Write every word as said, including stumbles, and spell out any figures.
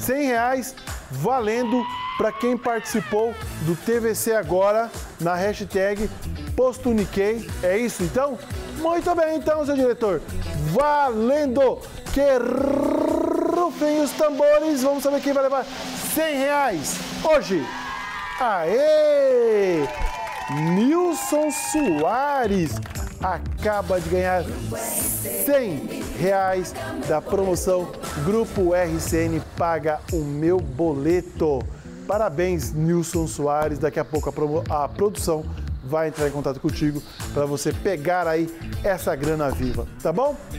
cem reais valendo para quem participou do T V C Agora na hashtag Posto Niquém. É isso, então? Muito bem, então, seu diretor. Valendo! Que rufem os tambores. Vamos saber quem vai levar cem reais hoje. Aê! Nilson Soares acaba de ganhar cem reais da promoção Grupo R C N Paga o Meu Boleto. Parabéns, Nilson Soares. Daqui a pouco a, a produção vai entrar em contato contigo para você pegar aí essa grana viva, tá bom?